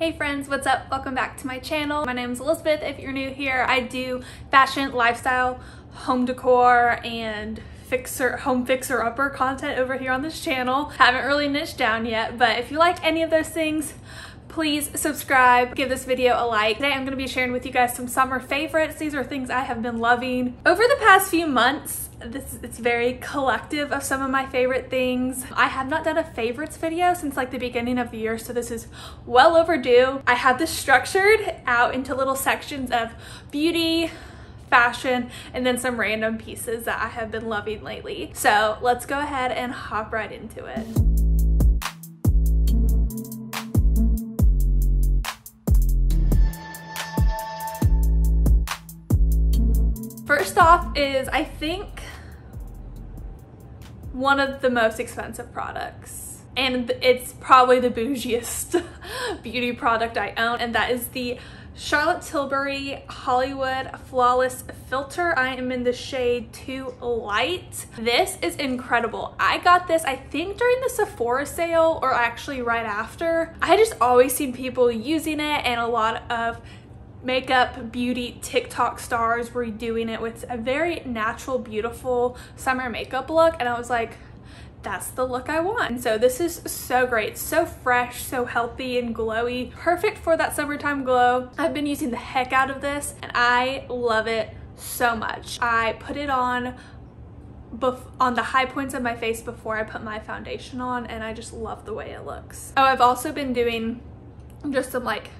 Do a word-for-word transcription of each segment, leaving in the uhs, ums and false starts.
Hey friends, what's up? Welcome back to my channel. My name is Elizabeth. If you're new here, I do fashion, lifestyle, home decor, and fixer home fixer upper content over here on this channel. Haven't really niched down yet, but if you like any of those things, please subscribe, give this video a like. Today I'm going to be sharing with you guys some summer favorites. These are things I have been loving over the past few months. This, it's very collective of some of my favorite things. I have not done a favorites video since like the beginning of the year, so this is well overdue. I have this structured out into little sections of beauty, fashion, and then some random pieces that I have been loving lately. So let's go ahead and hop right into it. First off is, I think, one of the most expensive products, and it's probably the bougiest beauty product I own, and that is the Charlotte Tilbury Hollywood Flawless Filter. I am in the shade Too Light. This is incredible. I got this, I think, during the Sephora sale, or actually right after. I just always seen people using it, and a lot of makeup, beauty, TikTok stars were doing it with a very natural, beautiful summer makeup look, and I was like, that's the look I want. And so this is so great, so fresh, so healthy and glowy, perfect for that summertime glow. I've been using the heck out of this and I love it so much. I put it on Bef on the high points of my face before I put my foundation on, and I just love the way it looks. Oh, I've also been doing just some like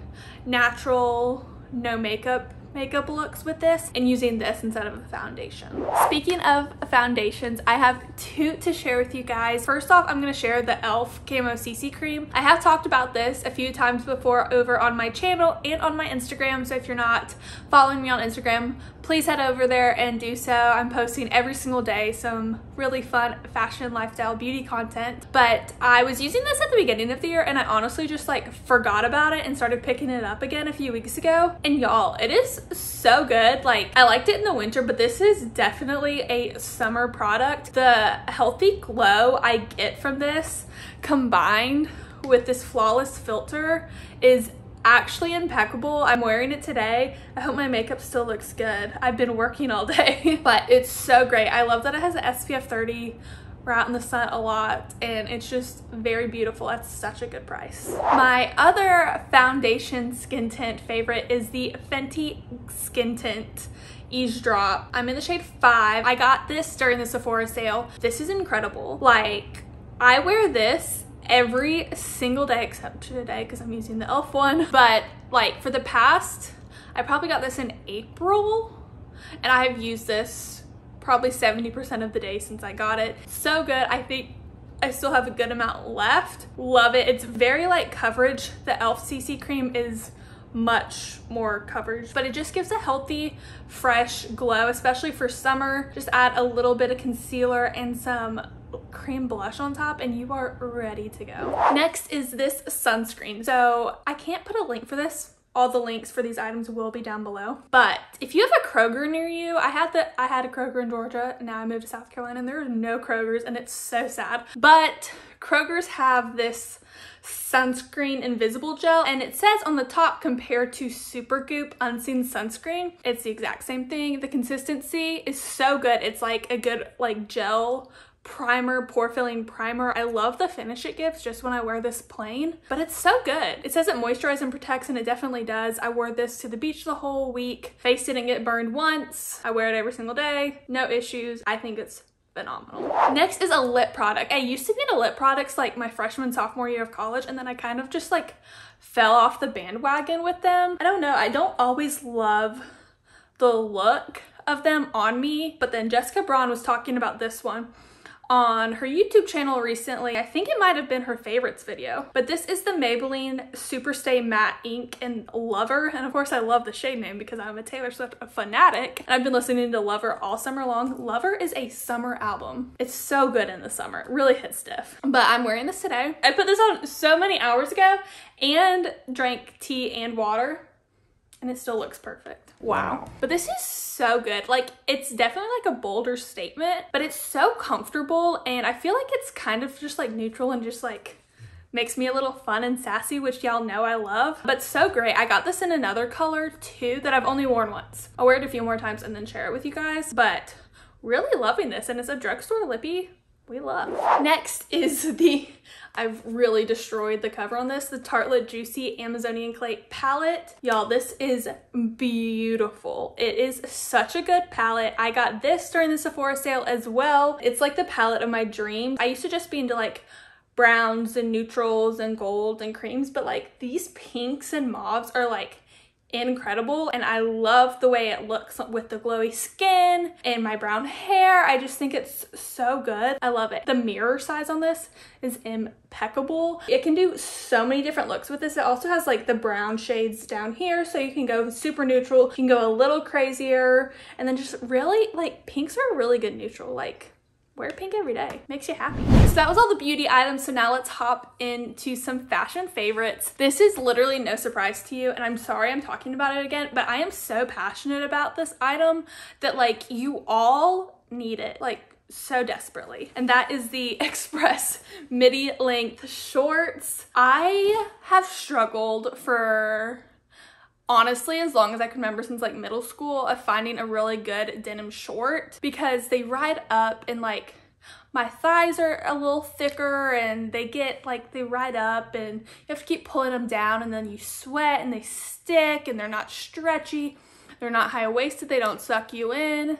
natural, no makeup makeup looks with this and using this instead of a foundation. Speaking of foundations, I have two to share with you guys. First off, I'm going to share the e l f. Camo C C Cream. I have talked about this a few times before over on my channel and on my Instagram, so if you're not following me on Instagram, please head over there and do so. I'm posting every single day some really fun fashion, lifestyle, beauty content, but I was using this at the beginning of the year and I honestly just like forgot about it and started picking it up again a few weeks ago, and y'all, it is so good. Like, I liked it in the winter, but this is definitely a summer product. The healthy glow I get from this combined with this flawless filter is actually impeccable. I'm wearing it today. I hope my makeup still looks good. I've been working all day, but it's so great. I love that it has an S P F thirty. We're out in the sun a lot and it's just very beautiful at such a good price. My other foundation skin tint favorite is the Fenty Skin Tint Eaze Drop. I'm in the shade five. I got this during the Sephora sale. This is incredible. Like, I wear this every single day except today because I'm using the e l f one, but like for the past, I probably got this in April and I have used this probably seventy percent of the day since I got it. So good. I think I still have a good amount left. Love it. It's very light coverage. The e l f. C C cream is much more coverage, but it just gives a healthy, fresh glow, especially for summer. Just add a little bit of concealer and some cream blush on top and you are ready to go. Next is this sunscreen. So I can't put a link for this. All the links for these items will be down below. But if you have a Kroger near you, I had the I had a Kroger in Georgia, and now I moved to South Carolina and there are no Krogers and it's so sad. But Krogers have this sunscreen invisible gel, and it says on the top, compared to Super Goop Unseen Sunscreen, it's the exact same thing. The consistency is so good. It's like a good like gel primer, pore filling primer. I love the finish it gives just when I wear this plain, but it's so good. It says it moisturizes and protects, and it definitely does. I wore this to the beach the whole week. Face didn't get burned once. I wear it every single day. No issues. I think it's phenomenal. Next is a lip product. I used to be into lip products like my freshman, sophomore year of college, and then I kind of just like fell off the bandwagon with them. I don't know. I don't always love the look of them on me, but then Jessica Braun was talking about this one on her YouTube channel recently. I think it might have been her favorites video, but this is the Maybelline Superstay Matte Ink and Lover, and of course I love the shade name because I'm a Taylor Swift fanatic and I've been listening to Lover all summer long. Lover is a summer album. It's so good in the summer. It really hits stiff, but I'm wearing this today. I put this on so many hours ago and drank tea and water, and it still looks perfect. Wow. But this is so good. Like, it's definitely like a bolder statement, but it's so comfortable, and I feel like it's kind of just like neutral and just like makes me a little fun and sassy, which y'all know I love, but so great. I got this in another color too that I've only worn once. I'll wear it a few more times and then share it with you guys, but really loving this, and it's a drugstore lippy we love. Next is the, I've really destroyed the cover on this, the Tartlet Juicy Amazonian Clay palette. Y'all, this is beautiful. It is such a good palette. I got this during the Sephora sale as well. It's like the palette of my dreams. I used to just be into like browns and neutrals and golds and creams, but like these pinks and mauves are like incredible, and I love the way it looks with the glowy skin and my brown hair. I just think it's so good. I love it. The mirror size on this is impeccable. It can do so many different looks with this. It also has like the brown shades down here, so you can go super neutral, you can go a little crazier, and then just really like pinks are a really good neutral. Like, wear pink every day. Makes you happy. So that was all the beauty items. So now let's hop into some fashion favorites. This is literally no surprise to you, and I'm sorry I'm talking about it again, but I am so passionate about this item that like you all need it. Like, so desperately. And that is the Express midi length shorts. I have struggled for honestly as long as I can remember, since like middle school, of finding a really good denim short, because they ride up and like my thighs are a little thicker and they get like they ride up and you have to keep pulling them down, and then you sweat and they stick and they're not stretchy, they're not high-waisted, they don't suck you in,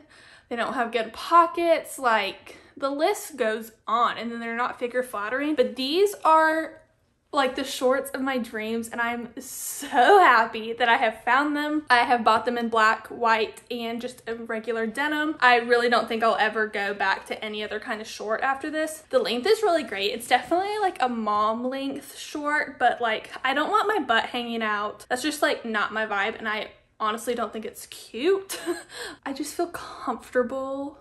they don't have good pockets, like the list goes on, and then they're not figure flattering. But these are like the shorts of my dreams, and I'm so happy that I have found them. I have bought them in black, white, and just a regular denim. I really don't think I'll ever go back to any other kind of short after this. The length is really great. It's definitely like a mom length short, but like I don't want my butt hanging out. That's just like not my vibe, and I honestly don't think it's cute. I just feel comfortable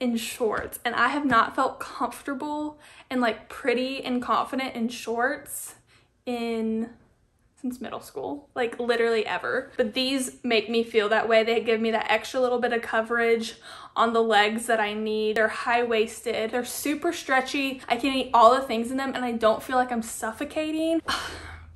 in shorts, and I have not felt comfortable and like pretty and confident in shorts in since middle school, like literally ever. But these make me feel that way. They give me that extra little bit of coverage on the legs that I need. They're high-waisted, they're super stretchy, I can eat all the things in them, and I don't feel like I'm suffocating.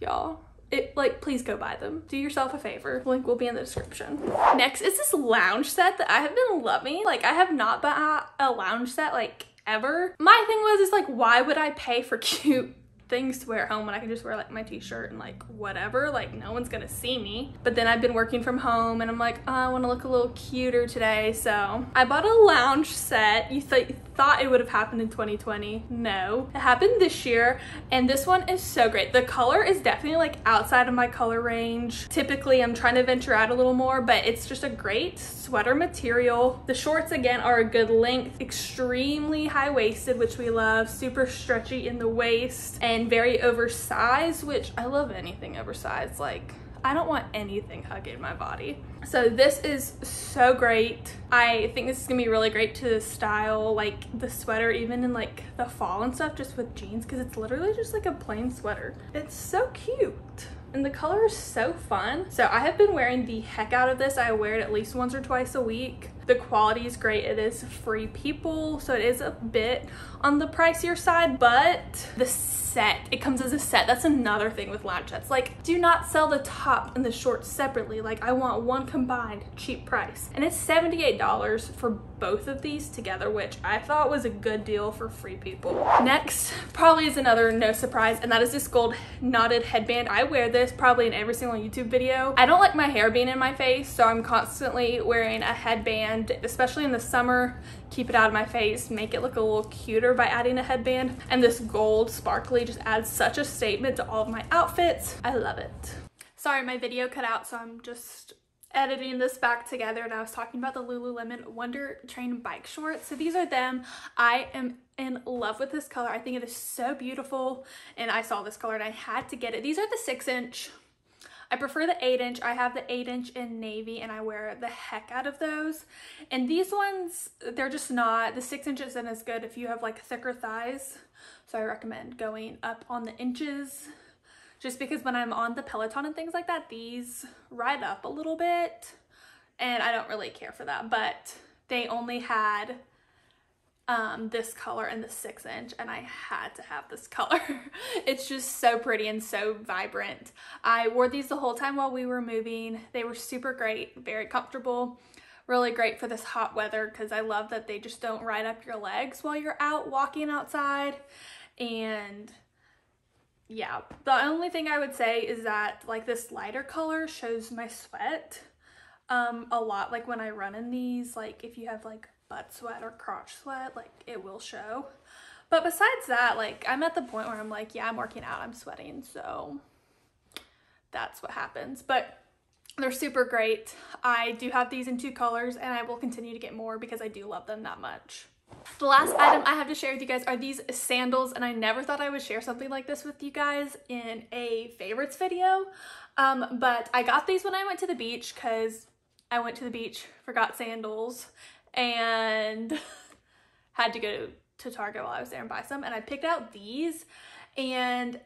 Y'all, It, like, please go buy them. Do yourself a favor. Link will be in the description. Next is this lounge set that I have been loving. Like, I have not bought a lounge set, like, ever. My thing was, is, like, why would I pay for cute things to wear at home when I can just wear, like, my t-shirt and, like, whatever? Like, no one's gonna see me. But then I've been working from home, and I'm like, oh, I wanna look a little cuter today, so I bought a lounge set. You thought... thought it would have happened in twenty twenty. No, it happened this year, and this one is so great. The color is definitely like outside of my color range. Typically I'm trying to venture out a little more, but it's just a great sweater material. The shorts again are a good length, extremely high-waisted, which we love, super stretchy in the waist, and very oversized, which I love anything oversized. Like, I don't want anything hugging my body. So this is so great. I think this is gonna be really great to style like the sweater, even in like the fall and stuff, just with jeans, because it's literally just like a plain sweater. It's so cute, and the color is so fun. So I have been wearing the heck out of this. I wear it at least once or twice a week. The quality is great. It is Free People, so it is a bit on the pricier side, but the set, it comes as a set. That's another thing with lounge sets. Like, do not sell the top and the shorts separately. Like, I want one combined cheap price. And it's seventy-eight dollars for both of these together, which I thought was a good deal for Free People. Next probably is another no surprise, and that is this gold knotted headband. I wear this probably in every single YouTube video. I don't like my hair being in my face, so I'm constantly wearing a headband, especially in the summer. Keep it out of my face, make it look a little cuter by adding a headband, and this gold sparkly just adds such a statement to all of my outfits. I love it. Sorry, my video cut out, so I'm just editing this back together, and I was talking about the Lululemon Wonder Train bike shorts. So these are them. I am in love with this color. I think it is so beautiful, and I saw this color and I had to get it. These are the six inch. I prefer the eight inch. I have the eight inch in navy, and I wear the heck out of those. And these ones, they're just not, the six inch isn't as good if you have like thicker thighs. So I recommend going up on the inches, just because when I'm on the Peloton and things like that, these ride up a little bit, and I don't really care for that. But they only had um, this color and the six inch, and I had to have this color. It's just so pretty and so vibrant. I wore these the whole time while we were moving. They were super great, very comfortable, really great for this hot weather, because I love that they just don't ride up your legs while you're out walking outside. And yeah, the only thing I would say is that like this lighter color shows my sweat um, a lot. Like when I run in these, like if you have like butt sweat or crotch sweat, like it will show. But besides that, like I'm at the point where I'm like, yeah, I'm working out, I'm sweating, so that's what happens. But they're super great. I do have these in two colors, and I will continue to get more because I do love them that much. The last item I have to share with you guys are these sandals, and I never thought I would share something like this with you guys in a favorites video, um, but I got these when I went to the beach, because I went to the beach, forgot sandals, and had to go to Target while I was there and buy some, and I picked out these, and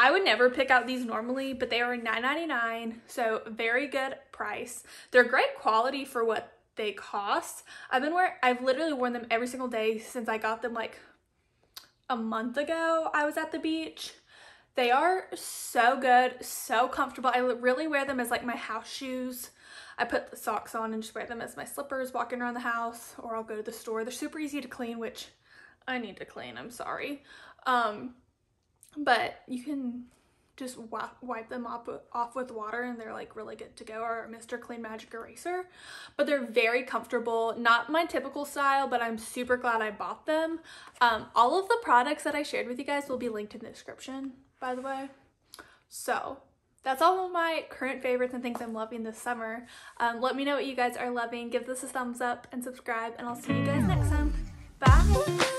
I would never pick out these normally, but they were nine ninety-nine, so very good price. They're great quality for what they cost. I've been wearing, I've literally worn them every single day since I got them like a month ago. I was at the beach. They are so good, so comfortable. I really wear them as like my house shoes. I put the socks on and just wear them as my slippers walking around the house, or I'll go to the store. They're super easy to clean, which I need to clean, I'm sorry. Um, but you can just wipe them off, off with water, and they're like really good to go, or Mister Clean Magic Eraser. But they're very comfortable, not my typical style, but I'm super glad I bought them. Um, all of the products that I shared with you guys will be linked in the description, by the way. So that's all of my current favorites and things I'm loving this summer. Um, let me know what you guys are loving. Give this a thumbs up and subscribe, and I'll see you guys next time. Bye!